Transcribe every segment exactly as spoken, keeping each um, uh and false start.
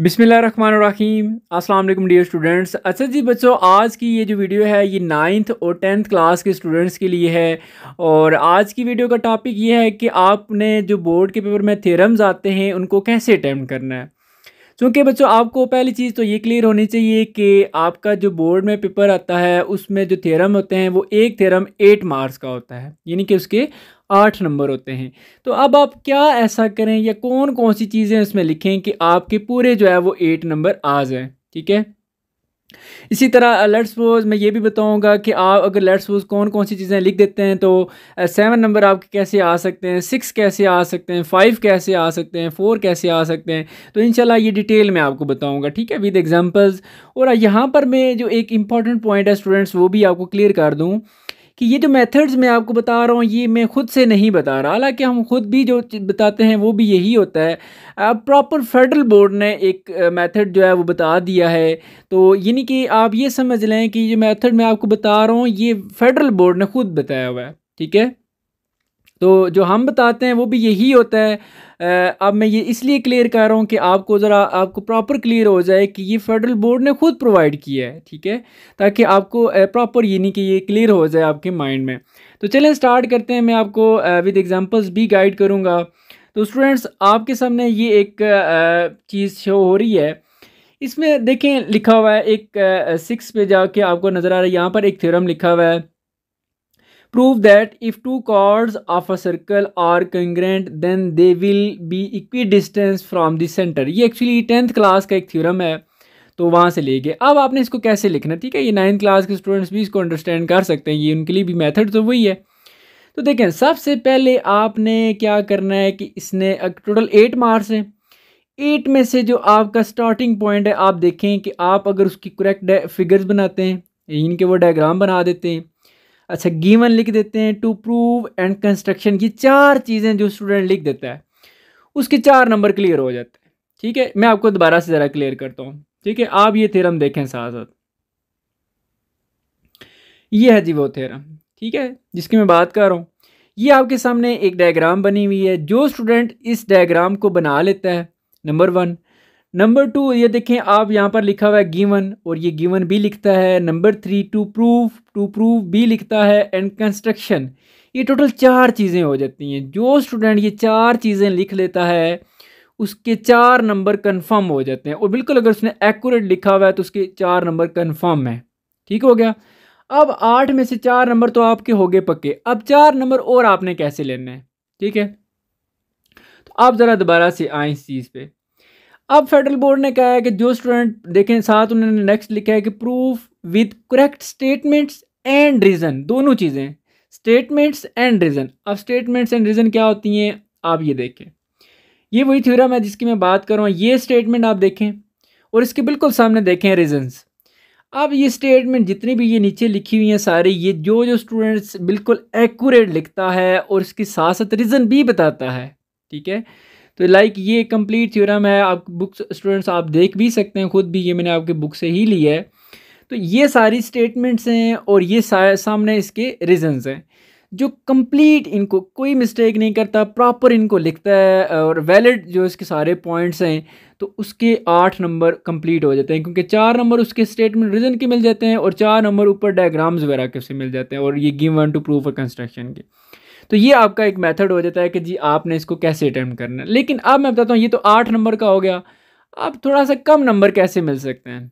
बिस्मिल्लाहिर्रहमानिर्रहीम, अस्सलाम वालेकुम डियर स्टूडेंट्स। अच्छा जी बच्चों, आज की ये जो वीडियो है ये नाइन्थ और टेंथ क्लास के स्टूडेंट्स के लिए है। और आज की वीडियो का टॉपिक ये है कि आपने जो बोर्ड के पेपर में थ्योरम्स आते हैं उनको कैसे अटैम्प्ट करना है। क्योंकि बच्चों आपको पहली चीज़ तो ये क्लियर होनी चाहिए कि आपका जो बोर्ड में पेपर आता है उसमें जो थ्योरम होते हैं वो एक थ्योरम एट मार्क्स का होता है, यानी कि उसके आठ नंबर होते हैं। तो अब आप क्या ऐसा करें या कौन कौन सी चीज़ें उसमें लिखें कि आपके पूरे जो है वो एट नंबर आ जाएँ, ठीक है। इसी तरह लेट्स सपोज मैं ये भी बताऊंगा कि आप अगर लेट्स सपोज कौन कौन सी चीज़ें लिख देते हैं तो सेवन नंबर आपके कैसे आ सकते हैं, सिक्स कैसे आ सकते हैं, फाइव कैसे आ सकते हैं, फोर कैसे आ सकते हैं। तो इंशाल्लाह ये डिटेल में आपको बताऊंगा, ठीक है, विद एग्जांपल्स। और यहाँ पर मैं जो एक इंपॉर्टेंट पॉइंट है स्टूडेंट्स वो भी आपको क्लियर कर दूँ कि ये जो मेथड्स मैं आपको बता रहा हूँ ये मैं खुद से नहीं बता रहा, हालांकि हम खुद भी जो बताते हैं वो भी यही होता है। अब प्रॉपर फेडरल बोर्ड ने एक मेथड जो है वो बता दिया है, तो यानी कि आप ये समझ लें कि ये मेथड मैं आपको बता रहा हूँ ये फेडरल बोर्ड ने खुद बताया हुआ है, ठीक है। तो जो हम बताते हैं वो भी यही होता है। अब मैं ये इसलिए क्लियर कर रहा हूँ कि आपको ज़रा आपको प्रॉपर क्लियर हो जाए कि ये फेडरल बोर्ड ने खुद प्रोवाइड किया है, ठीक है, ताकि आपको प्रॉपर यानी कि ये क्लियर हो जाए आपके माइंड में। तो चलें स्टार्ट करते हैं, मैं आपको विद एग्जांपल्स भी गाइड करूँगा। तो स्टूडेंट्स आपके सामने ये एक चीज़ शो हो रही है, इसमें देखें लिखा हुआ है एक सिक्स पे जाके आपको नज़र आ रहा है यहाँ पर एक थ्योरम लिखा हुआ है, prove that if two chords of a circle are congruent then they will be equidistant from the center। ये एक्चुअली टेंथ क्लास का एक थ्योरम है, तो वहाँ से ले गए। अब आपने इसको कैसे लिखना, ठीक है, ये नाइन्थ क्लास के स्टूडेंट्स भी इसको अंडरस्टैंड कर सकते हैं, ये उनके लिए भी मेथड तो वही है। तो देखें सबसे पहले आपने क्या करना है कि इसने टोटल एट मार्क्स हैं, एट में से जो आपका स्टार्टिंग पॉइंट है आप देखें कि आप अगर उसकी करेक्ट फिगर्स बनाते हैं यानी कि वो डायग्राम बना देते हैं, अच्छा गिवन लिख देते हैं, टू प्रूव एंड कंस्ट्रक्शन, ये चार चीज़ें जो स्टूडेंट लिख देता है उसके चार नंबर क्लियर हो जाते हैं, ठीक है। मैं आपको दोबारा से ज़रा क्लियर करता हूँ, ठीक है। आप ये थ्योरम देखें साथ साथ, ये है जी वो थ्योरम, ठीक है, जिसकी मैं बात कर रहा हूँ। ये आपके सामने एक डायग्राम बनी हुई है, जो स्टूडेंट इस डायग्राम को बना लेता है नंबर वन। नंबर टू ये देखें आप यहाँ पर लिखा हुआ है गिवन, और ये गिवन भी लिखता है। Number three to prove, to prove भी लिखता है, एंड कंस्ट्रक्शन। ये टोटल चार चीज़ें हो जाती हैं, जो स्टूडेंट ये चार चीज़ें लिख लेता है उसके चार नंबर कंफर्म हो जाते हैं। और बिल्कुल अगर उसने एक्यूरेट लिखा हुआ है तो उसके चार नंबर कंफर्म है, ठीक हो गया। अब आठ में से चार नंबर तो आपके हो गए पक्के, अब चार नंबर और आपने कैसे लेने हैं, ठीक है। तो आप ज़रा दोबारा से आएँ इस चीज़ पर। अब फेडरल बोर्ड ने कहा है कि जो स्टूडेंट देखें साथ उन्होंने नेक्स्ट लिखा है कि proof with correct statements and reason, दोनों चीज़ें स्टेटमेंट्स एंड रीज़न। अब स्टेटमेंट्स एंड रीज़न क्या होती हैं आप ये देखें, ये वही थ्योरम है जिसकी मैं बात कर रहा हूँ। ये स्टेटमेंट आप देखें और इसके बिल्कुल सामने देखें रीजन्स। अब ये स्टेटमेंट जितनी भी ये नीचे लिखी हुई हैं सारी, ये जो जो स्टूडेंट्स बिल्कुल एक्यूरेट लिखता है और इसके साथ साथ रीज़न भी बताता है, ठीक है। तो लाइक ये कंप्लीट थ्योरम है, आप बुक्स स्टूडेंट्स आप देख भी सकते हैं, खुद भी ये मैंने आपके बुक से ही लिया है। तो ये सारी स्टेटमेंट्स हैं और ये सामने इसके रीजंस हैं, जो कंप्लीट इनको कोई मिस्टेक नहीं करता, प्रॉपर इनको लिखता है और वैलिड जो इसके सारे पॉइंट्स हैं। तो उसके आठ नंबर कंप्लीट हो जाते हैं, क्योंकि चार नंबर उसके स्टेटमेंट रीजन के मिल जाते हैं और चार नंबर ऊपर डायग्राम्स वगैरह के उससे मिल जाते हैं, और ये गिवन टू प्रूफ और कंस्ट्रक्शन के। तो ये आपका एक मेथड हो जाता है कि जी आपने इसको कैसे अटैम्प्ट करना है। लेकिन अब मैं बताता हूँ, ये तो आठ नंबर का हो गया, अब थोड़ा सा कम नंबर कैसे मिल सकते हैं,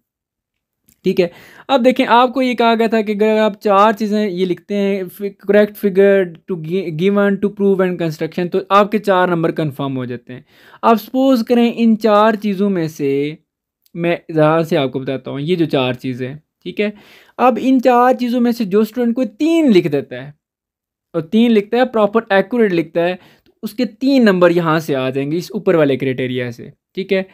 ठीक है। अब देखें आपको ये कहा गया था कि अगर आप चार चीज़ें ये लिखते हैं correct figure to given to prove and construction, तो आपके चार नंबर कंफर्म हो जाते हैं। अब सपोज़ करें इन चार चीज़ों में से मैं ज़रा से आपको बताता हूँ, ये जो चार चीज़ें, ठीक है। अब इन चार चीज़ों में से जो स्टूडेंट कोई तीन लिख देता है और तीन लिखता है प्रॉपर एक्यूरेट लिखता है, तो उसके तीन नंबर यहाँ से आ जाएंगे इस ऊपर वाले क्राइटेरिया से, ठीक है।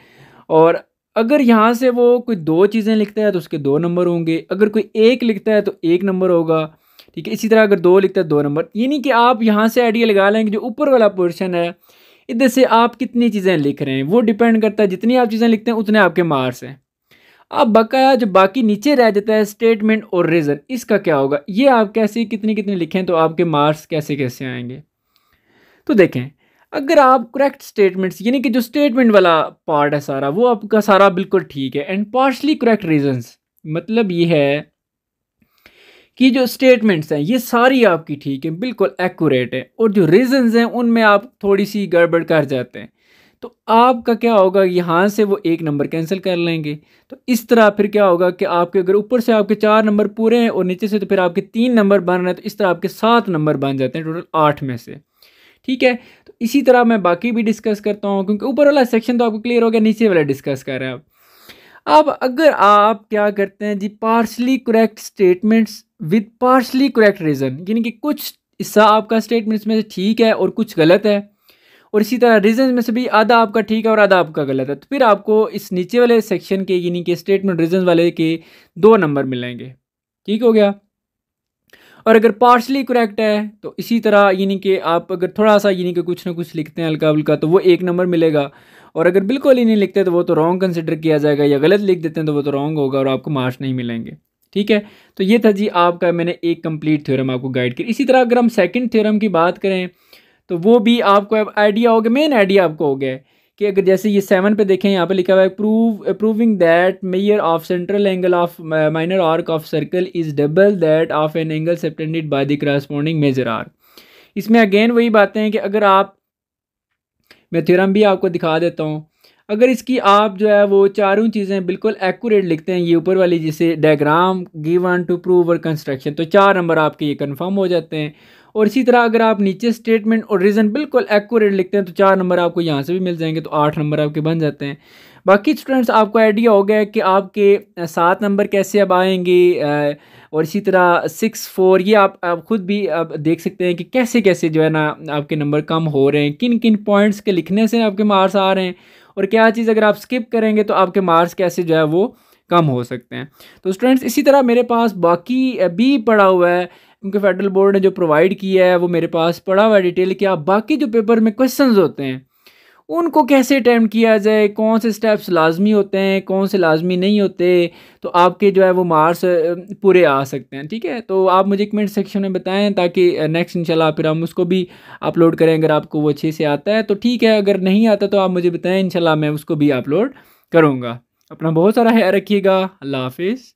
और अगर यहाँ से वो कोई दो चीज़ें लिखता है तो उसके दो नंबर होंगे, अगर कोई एक लिखता है तो एक नंबर होगा, ठीक है। इसी तरह अगर दो लिखता है दो नंबर, यानी कि आप यहाँ से आइडिया लगा लें कि जो ऊपर वाला पोर्शन है इधर से आप कितनी चीज़ें लिख रहे हैं, वो डिपेंड करता है, जितनी आप चीज़ें लिखते हैं उतने आपके मार्क्स हैं। अब बकाया जो बाकी नीचे रह जाता है स्टेटमेंट और रीज़न, इसका क्या होगा, ये आप कैसे कितने कितने लिखें तो आपके मार्क्स कैसे कैसे आएंगे। तो देखें अगर आप करेक्ट स्टेटमेंट्स यानी कि जो स्टेटमेंट वाला पार्ट है सारा वो आपका सारा बिल्कुल ठीक है। एंड पार्शली करेक्ट रीजंस मतलब ये है कि जो स्टेटमेंट्स हैं ये सारी आपकी ठीक है, बिल्कुल एक्यूरेट है, और जो रीजंस हैं उनमें आप थोड़ी सी गड़बड़ कर जाते हैं तो आपका क्या होगा, यहाँ से वो एक नंबर कैंसिल कर लेंगे। तो इस तरह फिर क्या होगा कि आपके अगर ऊपर से आपके चार नंबर पूरे हैं और नीचे से तो फिर आपके तीन नंबर बन रहे हैं, तो इस तरह आपके सात नंबर बन जाते हैं टोटल आठ में से, ठीक है। तो इसी तरह मैं बाकी भी डिस्कस करता हूँ क्योंकि ऊपर वाला सेक्शन तो आपको क्लियर हो गया, नीचे वाला डिस्कस कर रहे हैं आप। अब अगर आप क्या करते हैं जी, partially correct statements with partially correct reason, यानी कि कुछ हिस्सा आपका स्टेटमेंट्स में से ठीक है और कुछ गलत है, और इसी तरह रीजन में से भी आधा आपका ठीक है और आधा आपका गलत है, तो फिर आपको इस नीचे वाले सेक्शन के यानी कि स्टेटमेंट रीजन वाले के दो नंबर मिलेंगे, ठीक हो गया। और अगर पार्शली करेक्ट है तो इसी तरह यानी कि आप अगर थोड़ा सा यानी कि कुछ ना कुछ लिखते हैं हल्का हल्का तो वो एक नंबर मिलेगा, और अगर बिल्कुल ही नहीं लिखते तो वो तो रॉन्ग कंसिडर किया जाएगा, या गलत लिख देते हैं तो वो तो रॉन्ग होगा और आपको मार्क्स नहीं मिलेंगे, ठीक है। तो ये था जी आपका, मैंने एक कंप्लीट थ्योरम आपको गाइड किया। इसी तरह अगर हम सेकंड थ्योरम की बात करें तो वो भी आपको अब आइडिया हो गया, मेन आइडिया आपको हो गया है कि अगर जैसे ये सेवन पे देखें यहाँ पे लिखा हुआ है prove proving that major of central angle of minor arc of circle is double that of an angle subtended by the corresponding major arc. इसमें अगेन वही बातें हैं कि अगर आप, मैं थ्योरम भी आपको दिखा देता हूँ, अगर इसकी आप जो है वो चारों चीज़ें बिल्कुल एक्यूरेट लिखते हैं, ये ऊपर वाली जिसे डायग्राम गिवन टू प्रूव और कंस्ट्रक्शन, तो चार नंबर आपके ये कंफर्म हो जाते हैं, और इसी तरह अगर आप नीचे स्टेटमेंट और रीज़न बिल्कुल एक्यूरेट लिखते हैं तो चार नंबर आपको यहाँ से भी मिल जाएंगे, तो आठ नंबर आपके बन जाते हैं। बाकी स्टूडेंट्स आपको आइडिया हो गया है कि आपके सात नंबर कैसे अब आएंगे, और इसी तरह सिक्स फोर ये आप, आप ख़ुद भी आप देख सकते हैं कि कैसे कैसे जो है ना आपके नंबर कम हो रहे हैं, किन किन पॉइंट्स के लिखने से आपके मार्क्स आ रहे हैं, और क्या चीज़ अगर आप स्किप करेंगे तो आपके मार्क्स कैसे जो है वो कम हो सकते हैं। तो स्टूडेंट्स इसी तरह मेरे पास बाकी भी पड़ा हुआ है, क्योंकि फेडरल बोर्ड ने जो प्रोवाइड किया है वो मेरे पास पड़ा हुआ है डिटेल कि आप बाकी जो पेपर में क्वेश्चंस होते हैं उनको कैसे अटैम्प्ट किया जाए, कौन से स्टेप्स लाजमी होते हैं कौन से लाजमी नहीं होते, तो आपके जो है वो मार्क्स पूरे आ सकते हैं, ठीक है। तो आप मुझे कमेंट सेक्शन में बताएं ताकि नेक्स्ट इंशाल्लाह फिर हम उसको भी अपलोड करें, अगर आपको वो अच्छे से आता है तो ठीक है, अगर नहीं आता तो आप मुझे बताएं, इंशाल्लाह मैं उसको भी अपलोड करूँगा। अपना बहुत सारा ख्याल रखिएगा, अल्लाह हाफिज़।